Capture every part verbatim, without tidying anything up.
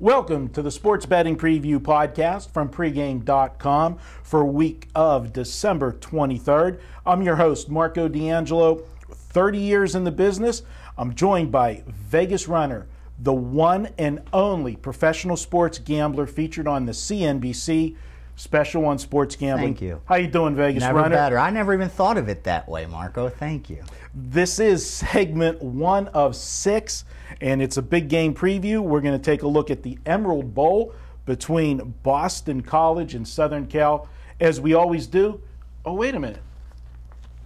Welcome to the Sports Betting Preview Podcast from Pregame dot com for week of December twenty-third. I'm your host, Marco D'Angelo, thirty years in the business. I'm joined by Vegas Runner, the one and only professional sports gambler featured on the C N B C special on sports gambling. Thank you. How you doing, Vegas Runner? Never better. I never even thought of it that way, Marco. Thank you. This is segment one of six, and it's a big game preview. We're going to take a look at the Emerald Bowl between Boston College and Southern Cal, as we always do. Oh, wait a minute.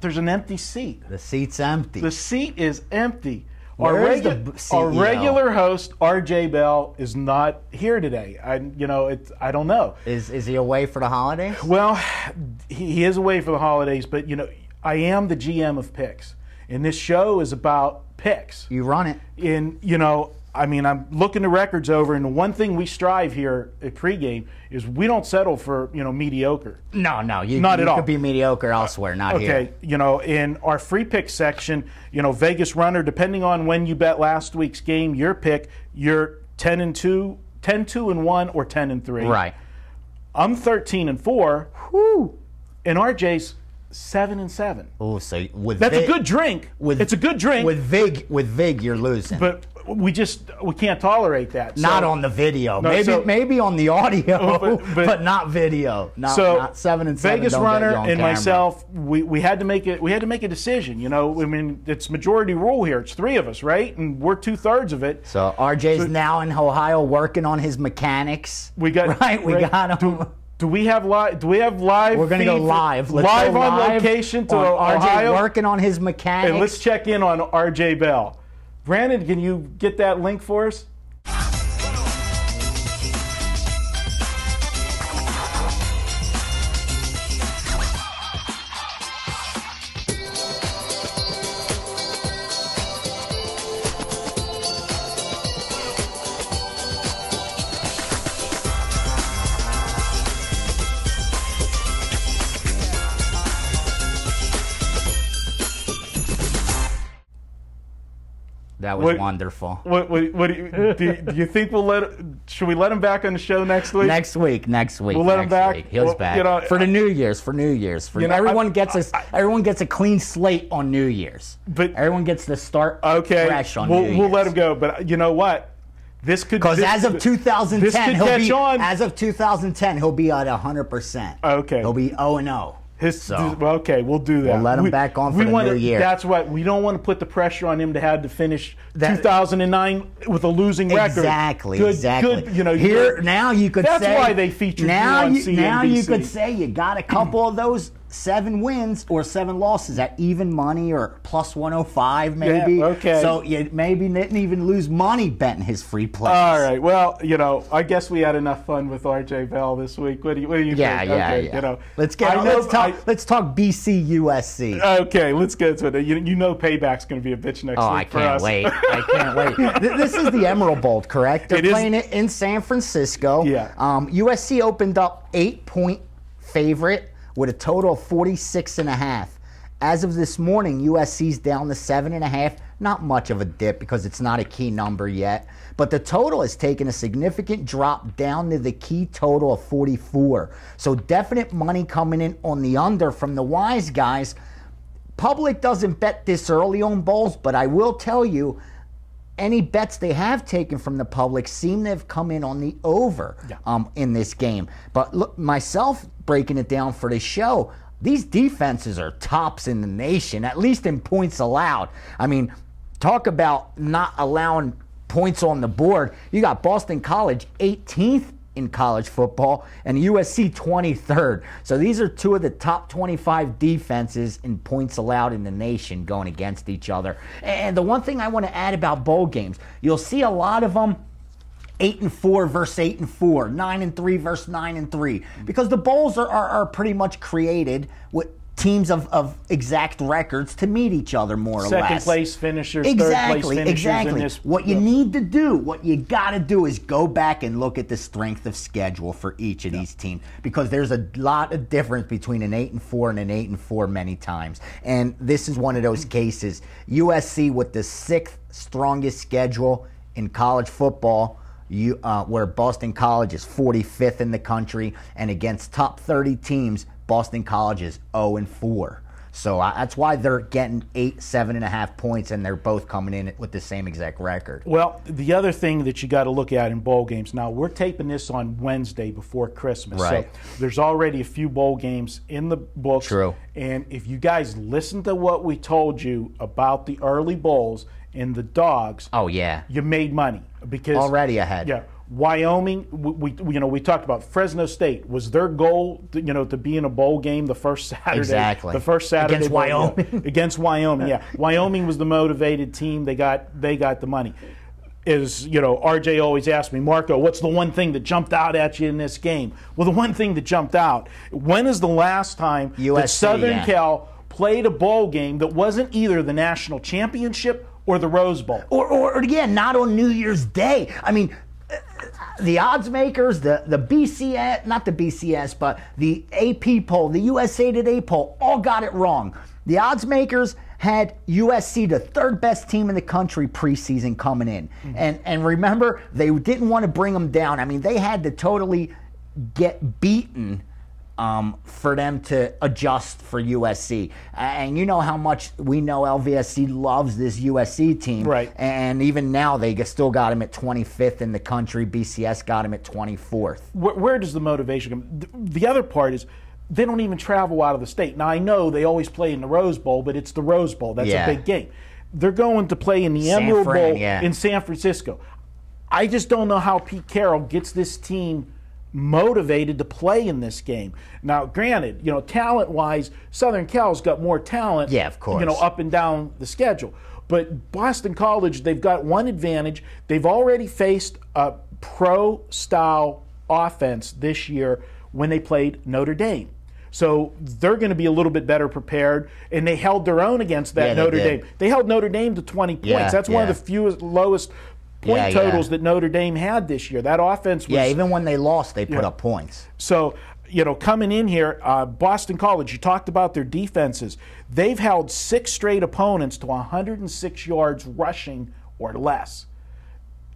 There's an empty seat. The seat's empty. The seat is empty. Our, regu our regular host, R J Bell, is not here today. I, you know, it's, I don't know. Is is he away for the holidays? Well, he, he is away for the holidays, but, you know, I am the G M of picks, and this show is about picks. You run it. And, you know, I mean, I'm looking the records over, and the one thing we strive here at Pregame is we don't settle for, you know, mediocre. No, no, you, not you at all. Could be mediocre elsewhere, not okay, here. Okay, you know, in our free pick section, you know, Vegas Runner, depending on when you bet last week's game, your pick, you're ten and two, ten two and one, or ten and three. Right. I'm thirteen and four. Whew. And R J's seven and seven. Oh, so with That's Vig, a good drink. With, it's a good drink. With Vig, with Vig, you're losing. But we just we can't tolerate that. So. Not on the video. No, maybe so, maybe on the audio, oh, but, but, but not video. Not, so not seven and seven. Vegas Runner and camera. myself, we, we had to make it. We had to make a decision. You know, I mean, it's majority rule here. It's three of us, right? And we're two thirds of it. So R J's so, now in Ohio working on his mechanics. We got right. We right, got him. To, Do we have live? Do we have live? We're going to go live. Let's live go on live location to on Ohio. R J working on his mechanics. And let's check in on R J Bell. Brandon, can you get that link for us? That was what, wonderful. What, what, what do, you, do, do you think we'll let? Should we let him back on the show next week? Next week, next week. We'll let him back. Week. He's well, back you know, for the New Year's. For New Year's. For you know, everyone I, gets a I, everyone gets a clean slate on New Year's. But everyone gets to start okay, fresh on we'll, New Year's. We'll let him go. But you know what? This could because as of two thousand ten, this could he'll catch be on. as of two thousand ten he'll be at one hundred percent. Okay, he'll be oh and oh. His, so, okay, we'll do that. We'll let him we, back on for we the wanna, new year. That's right. We don't want to put the pressure on him to have to finish that, two thousand nine with a losing record. Exactly. Good, exactly. Good, you know, here now you could. That's say, why they featured now you on C N B C. Now you could say you got a couple of those seven wins or seven losses at even money or plus one oh five maybe. Yeah, okay. So you maybe didn't even lose money betting his free plays. All right. Well, you know, I guess we had enough fun with R J Bell this week. What do you, what do you yeah, think? Yeah, okay, yeah. You know, let's get. On, know, let's talk. I, let's talk B C U S C. Okay. Let's get to it. You, you know, payback's going to be a bitch next oh, week. Oh, I can't us. wait. I can't wait. This is the Emerald Bowl, correct? They're it playing is, it in San Francisco. Yeah. Um, U S C opened up eight point favorite with a total of forty-six and a half. As of this morning, U S C's down to seven and a half. Not much of a dip because it's not a key number yet. But the total has taken a significant drop down to the key total of forty-four. So definite money coming in on the under from the wise guys. Public doesn't bet this early on bowls, but I will tell you, any bets they have taken from the public seem to have come in on the over yeah. um, in this game. But look, myself breaking it down for the show, these defenses are tops in the nation, at least in points allowed. I mean, talk about not allowing points on the board. You got Boston College eighteenth in college football and U S C twenty-third. So these are two of the top twenty-five defenses in points allowed in the nation going against each other. And the one thing I want to add about bowl games, you'll see a lot of them eight and four versus eight and four, nine and three versus nine and three, because the bowls are, are, are pretty much created with teams of, of exact records to meet each other more Second or less. Second place finishers, exactly, third place finishers. Exactly, in this, what you yep. need to do, what you got to do is go back and look at the strength of schedule for each of yep. these teams, because there's a lot of difference between an eight and four and an eight and four many times. And this is one of those cases. U S C with the sixth strongest schedule in college football you, uh, where Boston College is forty-fifth in the country, and against top thirty teams, Boston College is oh and four. So uh, that's why they're getting eight, seven and a half points, and they're both coming in with the same exact record. Well, the other thing that you got to look at in bowl games, now we're taping this on Wednesday before Christmas. Right. So there's already a few bowl games in the books. True. And if you guys listen to what we told you about the early bowls and the dogs, oh yeah, you made money because already ahead. Yeah. Wyoming, we, we you know we talked about Fresno State. Was their goal, to, you know, to be in a bowl game the first Saturday? Exactly. The first Saturday against Wyoming. Bowl, yeah. Against Wyoming, yeah. Wyoming was the motivated team. They got they got the money. Is you know, R J always asked me, Marco, what's the one thing that jumped out at you in this game? Well, the one thing that jumped out. When is the last time U S C, that Southern yeah. Cal played a bowl game that wasn't either the national championship or the Rose Bowl? Or or, or again, yeah, not on New Year's Day. I mean. The odds makers, the, the B C S, not the B C S, but the A P poll, the U S A Today poll, all got it wrong. The odds makers had U S C the third best team in the country preseason coming in. Mm-hmm. And, and remember, they didn't want to bring them down. I mean, they had to totally get beaten um, for them to adjust for U S C. And you know how much we know L V S C loves this U S C team. Right. And even now they still got him at twenty-fifth in the country. B C S got him at twenty-fourth. Where, where does the motivation come? The other part is they don't even travel out of the state. Now, I know they always play in the Rose Bowl, but it's the Rose Bowl. That's yeah. a big game. They're going to play in the San Emerald Fran, Bowl yeah. in San Francisco. I just don't know how Pete Carroll gets this team motivated to play in this game. Now, granted, you know, talent-wise, Southern Cal's got more talent. Yeah, of course. You know, up and down the schedule. But Boston College, they've got one advantage. They've already faced a pro-style offense this year when they played Notre Dame. So they're going to be a little bit better prepared, and they held their own against that yeah, Notre Dame. They held Notre Dame to twenty points. Yeah, That's yeah. one of the fewest, lowest point yeah, totals yeah. that Notre Dame had this year. That offense was... Yeah, even when they lost, they put yeah. up points. So, you know, coming in here, uh, Boston College, you talked about their defenses. They've held six straight opponents to one hundred six yards rushing or less.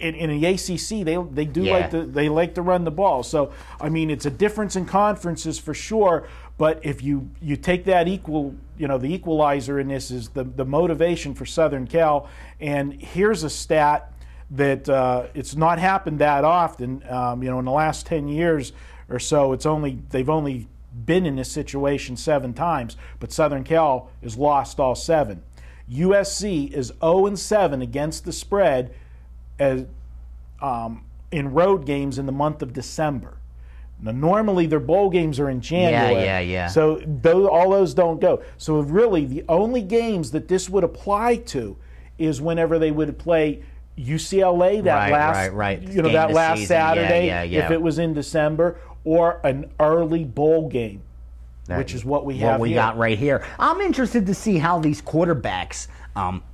In, in the A C C, they they do yeah. like to they like to run the ball. So, I mean, it's a difference in conferences for sure. But if you you take that equal, you know, the equalizer in this is the the motivation for Southern Cal. And here's a stat that uh, it's not happened that often. Um, you know, in the last ten years or so, it's only they've only been in this situation seven times. But Southern Cal has lost all seven. U S C is oh and seven against the spread as um, in road games in the month of December. Now, normally their bowl games are in January. Yeah, yeah, yeah. So those, all those don't go. So really, the only games that this would apply to is whenever they would play U C L A that right, last, right, right. you know, game that last season. Saturday, yeah, yeah, yeah. if it was in December, or an early bowl game, that, which is what we have. What we here. got right here. I'm interested to see how these quarterbacks um,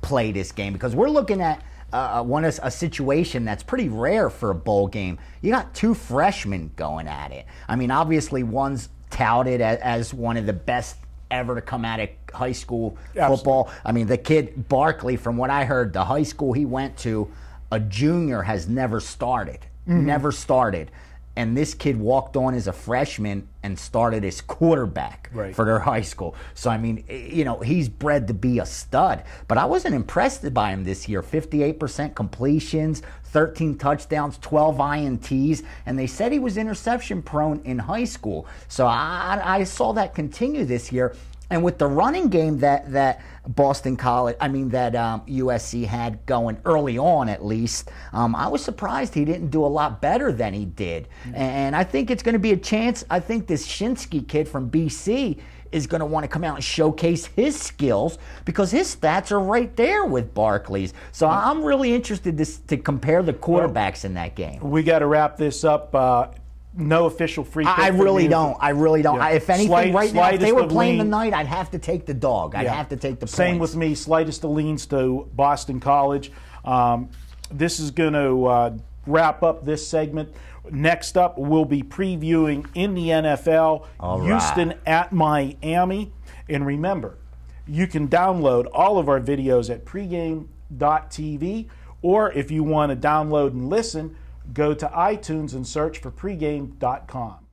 play this game, because we're looking at uh, one a, a situation that's pretty rare for a bowl game. You got two freshmen going at it. I mean, obviously, one's touted as, as one of the best ever to come out of high school football. Absolutely. I mean, the kid Barkley, from what I heard, the high school he went to, a junior, has never started. Mm-hmm. Never started. And this kid walked on as a freshman and started as quarterback right. for their high school. So, I mean, you know, he's bred to be a stud. But I wasn't impressed by him this year. fifty-eight percent completions, thirteen touchdowns, twelve I N Ts. And they said he was interception prone in high school. So I, I saw that continue this year. And with the running game that, that Boston College, I mean, that um, U S C had going early on, at least, um, I was surprised he didn't do a lot better than he did. Mm-hmm. And I think it's going to be a chance. I think this Shinsky kid from B C is going to want to come out and showcase his skills, because his stats are right there with Barkley's. So mm-hmm. I'm really interested to, to compare the quarterbacks well, in that game. We got to wrap this up. Uh No official free pick. I really don't. I really don't. Yeah. I, if anything, Slight, right now, if they were playing lean. the night, I'd have to take the dog. I'd yeah. have to take the Same points. with me. Slightest of leans to Boston College. Um, this is going to uh, wrap up this segment. Next up, we'll be previewing in the N F L, all Houston right. at Miami. And remember, you can download all of our videos at pregame dot T V. Or if you want to download and listen, go to iTunes and search for pregame dot com.